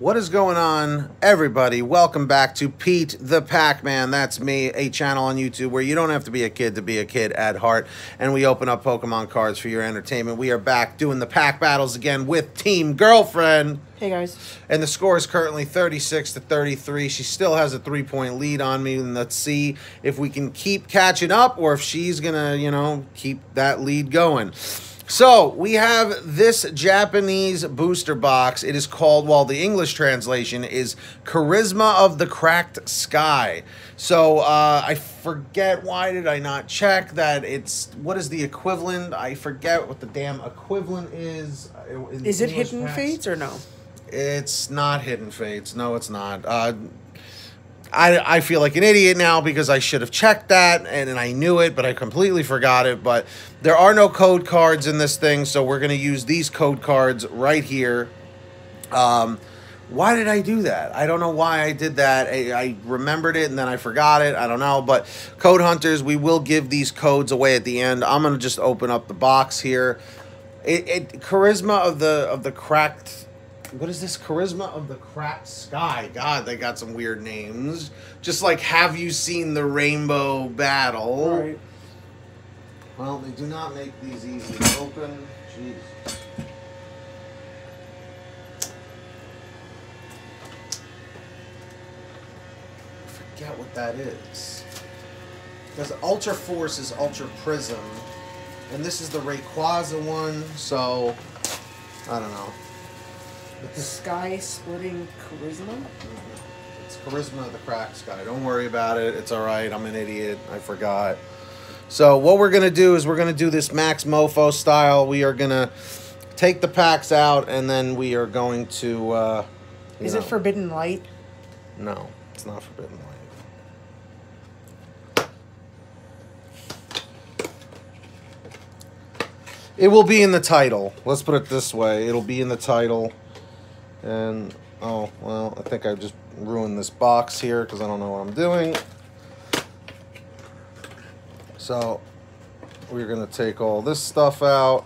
What is going on, everybody? Welcome back to Pete the Pac-Man. That's me, a channel on YouTube where you don't have to be a kid at heart. And we open up Pokemon cards for your entertainment. We are back doing the pack battles again with Team Girlfriend. Hey, guys. And the score is currently 36 to 33. She still has a 3-point lead on me. And let's see if we can keep catching up or if she's going to, you know, keep that lead going. So, we have this Japanese booster box. It is called, well, the English translation is Charisma of the Cracked Sky. So, I forget, why did I not check that it's, what is the equivalent? I forget what the damn equivalent is. Is it Hidden Fates or no? It's not Hidden Fates. No, it's not. I feel like an idiot now because I should have checked that, and I knew it, but I completely forgot it. But there are no code cards in this thing, so we're going to use these code cards right here. Why did I do that? I don't know why I did that. I remembered it, and then I forgot it. I don't know, but Code Hunters, we will give these codes away at the end. I'm going to just open up the box here. Charisma of the Cracked... What is this? Charisma of the Cracked Sky. God, they got some weird names. Just like, have you seen the Rainbow Battle? Right. Well, they do not make these easy to open. Jeez. I forget what that is. Because Ultra Force is Ultra Prism. And this is the Rayquaza one, so... I don't know. Sky-splitting charisma? It's Charisma of the Cracked Sky. Don't worry about it. It's all right. I'm an idiot. I forgot. So what we're going to do is we're going to do this Max Mofo style. We are going to take the packs out, and then we are going to... Is it Forbidden Light? No, it's not Forbidden Light. It will be in the title. Let's put it this way. It'll be in the title. And, oh, well, I think I just ruined this box here because I don't know what I'm doing. So, we're going to take all this stuff out.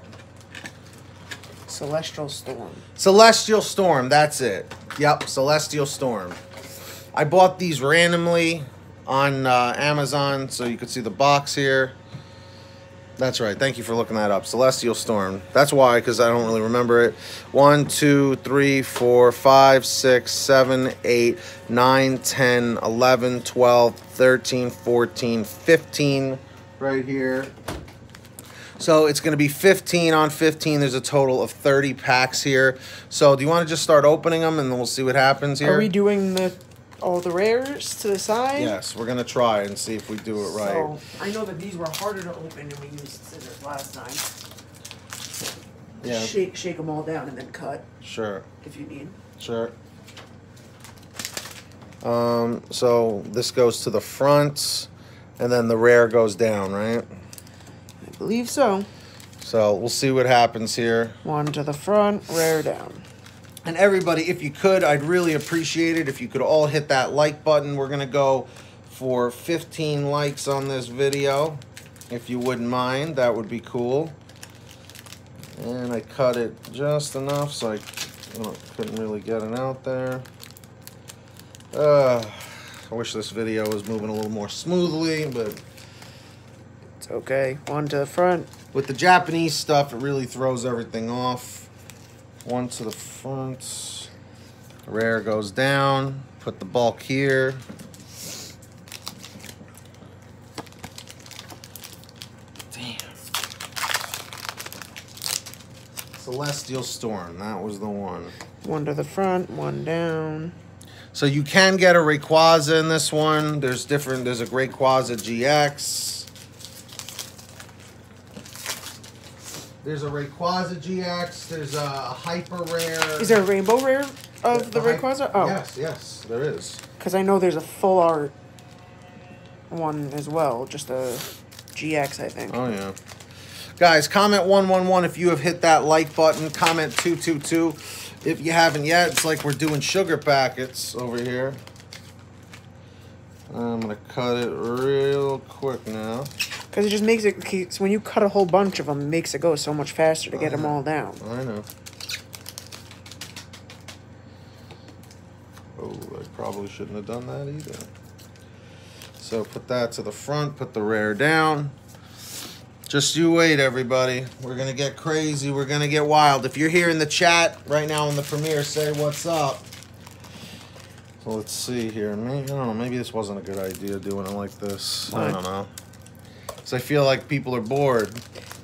Celestial Storm. Celestial Storm, that's it. Yep, Celestial Storm. I bought these randomly on Amazon, so you can see the box here. That's right. Thank you for looking that up. Celestial Storm. That's why, because I don't really remember it. 1, 2, 3, 4, 5, 6, 7, 8, 9, 10, 11, 12, 13, 14, 15 right here. So it's going to be 15 on 15. There's a total of 30 packs here. So do you want to just start opening them, and then we'll see what happens here? Are we doing the... all the rares to the side? Yes, we're going to try and see if we do it right. So, I know that these were harder to open than we used scissors last time. Yeah. Shake them all down and then cut. Sure. If you need. Sure. So this goes to the front, and then the rare goes down, right? I believe so. So we'll see what happens here. One to the front, rare down. And everybody, if you could, I'd really appreciate it if you could all hit that like button. We're going to go for 15 likes on this video. If you wouldn't mind, that would be cool. And I cut it just enough so I couldn't really get it out there. I wish this video was moving a little more smoothly, but... it's okay. One to the front. With the Japanese stuff, it really throws everything off. One to the front, rare goes down, put the bulk here. Damn. Celestial Storm, that was the one. One to the front, one down. So you can get a Rayquaza in this one. There's different, there's a Rayquaza GX. There's a Rayquaza GX. There's a Hyper Rare. Is there a Rainbow Rare of the Rayquaza? Oh. Yes, yes, there is. Because I know there's a Full Art one as well. Just a GX, I think. Oh, yeah. Guys, comment 111 if you have hit that like button. Comment 222 if you haven't yet. It's like we're doing sugar packets over here. I'm going to cut it real quick now. Because it just makes it... when you cut a whole bunch of them, it makes it go so much faster to get them all down. I know. Oh, I probably shouldn't have done that either. So put that to the front, put the rare down. Just you wait, everybody. We're going to get crazy. We're going to get wild. If you're here in the chat right now in the premiere, say what's up. So let's see here. Maybe, I don't know. Maybe this wasn't a good idea doing it like this. Why? I don't know. Because I feel like people are bored.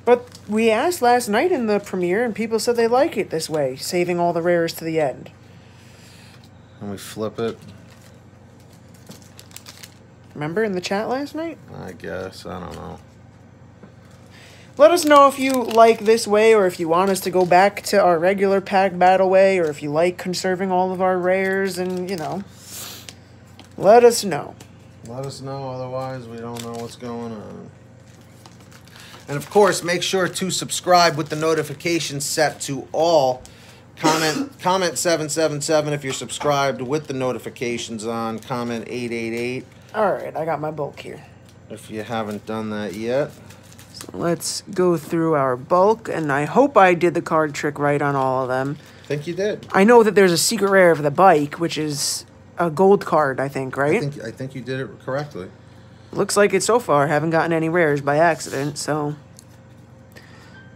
But we asked last night in the premiere, and people said they like it this way, saving all the rares to the end. And we flip it. Remember in the chat last night? I guess. I don't know. Let us know if you like this way, or if you want us to go back to our regular pack battle way, or if you like conserving all of our rares, and, you know, let us know. Let us know, otherwise we don't know what's going on. And, of course, make sure to subscribe with the notifications set to all. Comment 777 if you're subscribed with the notifications on. Comment 888. All right, I got my bulk here. If you haven't done that yet. Let's go through our bulk, and I hope I did the card trick right on all of them. I think you did. I know that there's a secret rare of the bike, which is a gold card, I think, right? I think you did it correctly. Looks like it so far. Haven't gotten any rares by accident, so...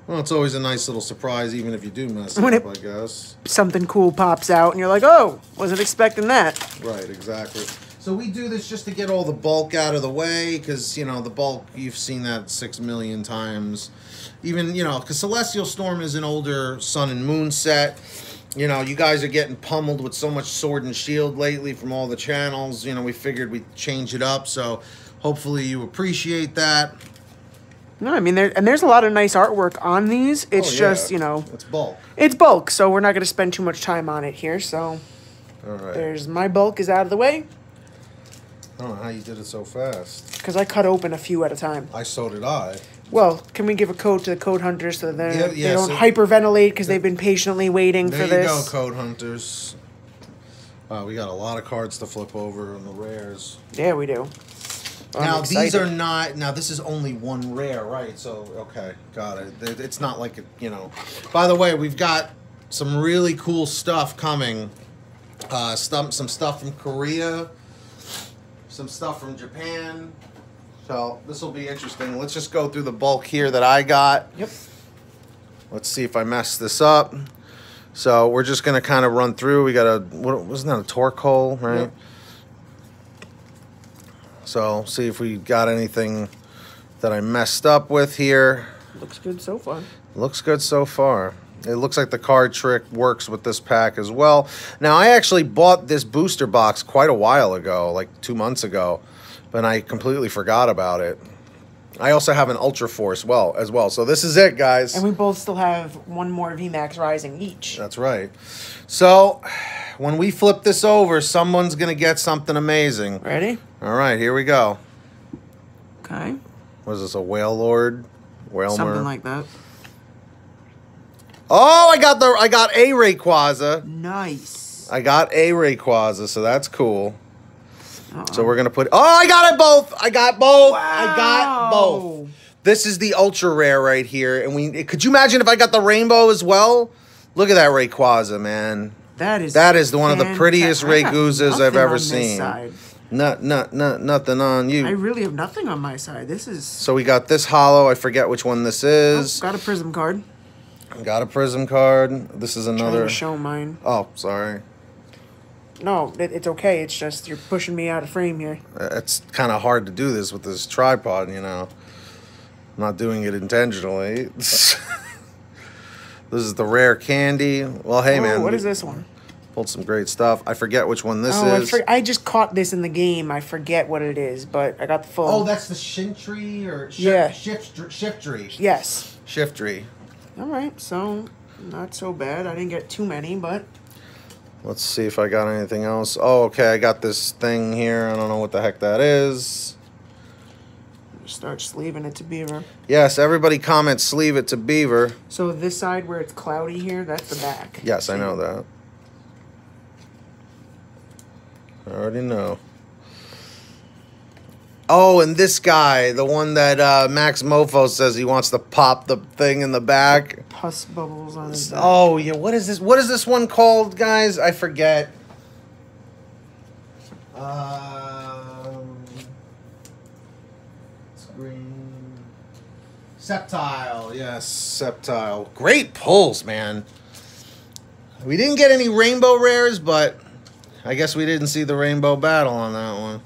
Well, it's always a nice little surprise, even if you do mess it up, I guess. Something cool pops out, and you're like, oh, wasn't expecting that. Right, exactly. So we do this just to get all the bulk out of the way, because, you know, the bulk, you've seen that 6 million times. Even, you know, because Celestial Storm is an older Sun and Moon set. You know, you guys are getting pummeled with so much Sword and Shield lately from all the channels. You know, we figured we'd change it up, so hopefully you appreciate that. No, I mean, there's a lot of nice artwork on these. It's just, you know... It's bulk. It's bulk, so we're not going to spend too much time on it here, so... All right. There's my bulk is out of the way. I don't know how you did it so fast. Because I cut open a few at a time. So did I. Well, can we give a code to the Code Hunters so that they don't hyperventilate because they've been patiently waiting for this? There you go, Code Hunters. Wow, we got a lot of cards to flip over on the rares. Yeah, we do. Now, these are not... Now, this is only one rare, right? So, okay, got it. It's not like, you know... By the way, we've got some really cool stuff coming. Some stuff from Korea... Some stuff from Japan. So this will be interesting. Let's just go through the bulk here that I got. Yep. Let's see if I mess this up. So we're just going to kind of run through. We got a, wasn't that a torque hole, right? Yep. So see if we got anything that I messed up with here. Looks good so far. Looks good so far. It looks like the card trick works with this pack as well. Now, I actually bought this booster box quite a while ago, like 2 months ago, but I completely forgot about it. I also have an Ultra Force as well, so this is it, guys. And we both still have one more V-Max Rising each. That's right. So, when we flip this over, someone's going to get something amazing. Ready? All right, here we go. Okay. What is this, a Whale Lord? Whale Something like that. Oh, I got a Rayquaza. Nice. I got a Rayquaza, so that's cool. So we're gonna put. Oh, I got it both. I got both. Wow. I got both. This is the ultra rare right here, and we. Could you imagine if I got the rainbow as well? Look at that Rayquaza, man. That is one of the prettiest Rayquazas I've ever seen. Nothing on you. I really have nothing on my side. This is. So we got this hollow. I forget which one this is. Oh, got a prism card. Got a prism card. This is another. Trying to show mine. Oh, sorry. No, it's okay. It's just you're pushing me out of frame here. It's kind of hard to do this with this tripod, you know. I'm not doing it intentionally. This is the rare candy. Well, hey, man. What is this one? Pulled some great stuff. I forget which one this is. I just caught this in the game. I forget what it is, but I got the full. Oh, that's the Shiftry or Shiftry. Yes. Shiftry. All right, so not so bad. I didn't get too many, but... Let's see if I got anything else. Oh, okay, I got this thing here. I don't know what the heck that is. Start sleeving it to Beaver. Yes, everybody comment sleeve it to Beaver. So this side where it's cloudy here, that's the back. Yes, I know that. I already know. Oh, and this guy, the one that Max Mofo says he wants to pop the thing in the back. Pus bubbles on his back. Oh, yeah. What is this one called, guys? I forget. It's green. Sceptile, yes, Sceptile. Great pulls, man. We didn't get any rainbow rares, but I guess we didn't see the rainbow battle on that one.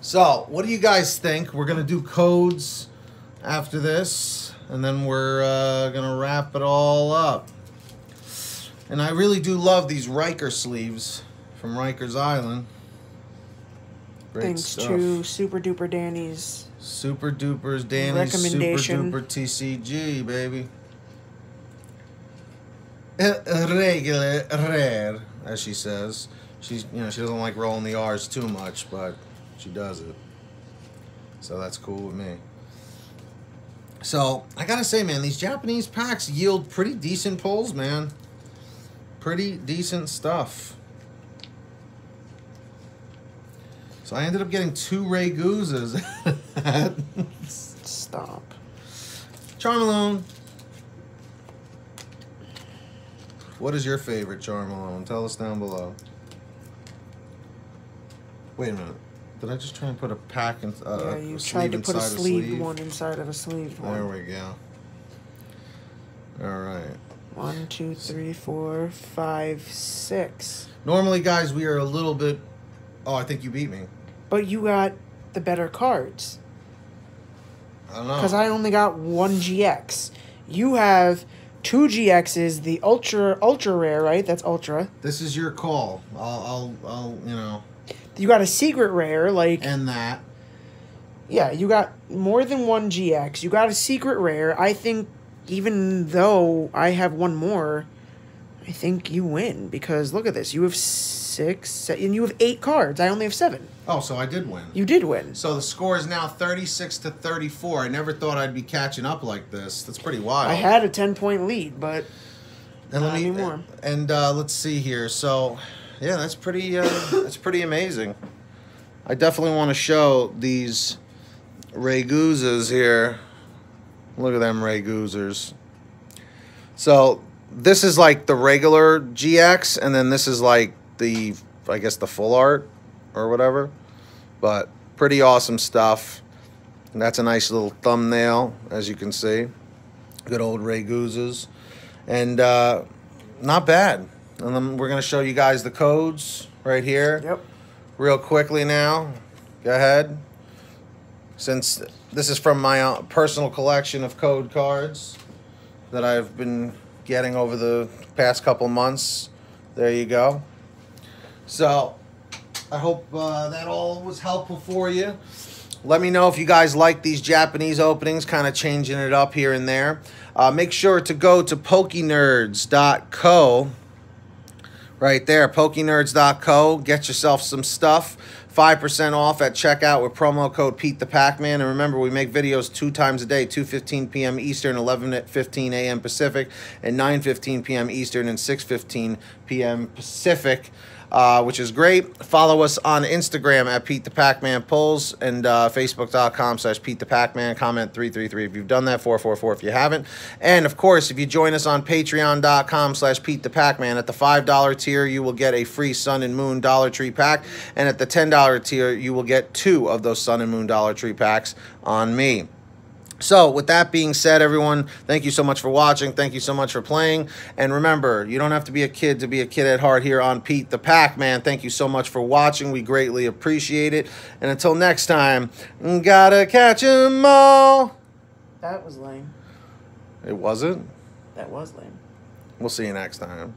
So, what do you guys think? We're going to do codes after this, and then we're going to wrap it all up. And I really do love these Riker sleeves from Riker's Island. Great stuff. Thanks to Super Duper Danny's. Super Duper's Danny's recommendation. Super Duper TCG, baby. Regular rare, as she says. She's, you know, she doesn't like rolling the R's too much, but she does it. So that's cool with me. So I gotta say, man, these Japanese packs yield pretty decent pulls, man. Pretty decent stuff. So I ended up getting 2 Rayquazas. Stop. Charmalone. What is your favorite Charmalone? Tell us down below. Wait a minute. Did I just try and put a pack in? Yeah, you tried to put a sleeved one inside of a sleeved one. There we go. All right. 1, 2, 3, 4, 5, 6. Normally, guys, we are a little bit... Oh, I think you beat me. But you got the better cards. I don't know. Because I only got 1 GX. You have... 2 GXs, the ultra rare, right? That's ultra. This is your call. I'll you know. You got a secret rare, like. And that. Yeah, you got more than 1 GX. You got a secret rare. I think even though I have 1 more, I think you win because look at this. You have 6, and you have 8 cards. I only have 7. Oh, so I did win. You did win. So the score is now 36-34. I never thought I'd be catching up like this. That's pretty wild. I had a 10-point lead, but not anymore. And let's see here. So, yeah, that's pretty. That's pretty amazing. I definitely want to show these Rayquazas here. Look at them Rayquazas. So this is like the regular GX, and then this is like the, I guess, the full art or whatever, but pretty awesome stuff. And that's a nice little thumbnail, as you can see. Good old Rayquazas, and not bad. And then we're gonna show you guys the codes right here. Yep. Real quickly now. Go ahead. Since this is from my own personal collection of code cards that I've been getting over the past couple months, there you go. So I hope that all was helpful for you. Let me know if you guys like these Japanese openings, kind of changing it up here and there. Make sure to go to pokenerds.co. Right there, pokenerds.co. Get yourself some stuff. 5% off at checkout with promo code Pete the Pac-Man. And remember, we make videos 2 times a day, 2:15 p.m. Eastern, 11:15 a.m. Pacific, and 9:15 p.m. Eastern, and 6:15 p.m. Pacific. Which is great. Follow us on Instagram at Pete the Pac-Man Polls and Facebook.com/Pete the Pac-Man. Comment 333 if you've done that, 444 if you haven't. And, of course, if you join us on Patreon.com/Pete the Pac-Man, at the $5 tier, you will get a free Sun and Moon Dollar Tree pack. And at the $10 tier, you will get 2 of those Sun and Moon Dollar Tree packs on me. So, with that being said, everyone, thank you so much for watching. Thank you so much for playing. And remember, you don't have to be a kid at heart here on Pete the Pac-Man. Thank you so much for watching. We greatly appreciate it. And until next time, gotta catch 'em all. That was lame. It wasn't? That was lame. We'll see you next time.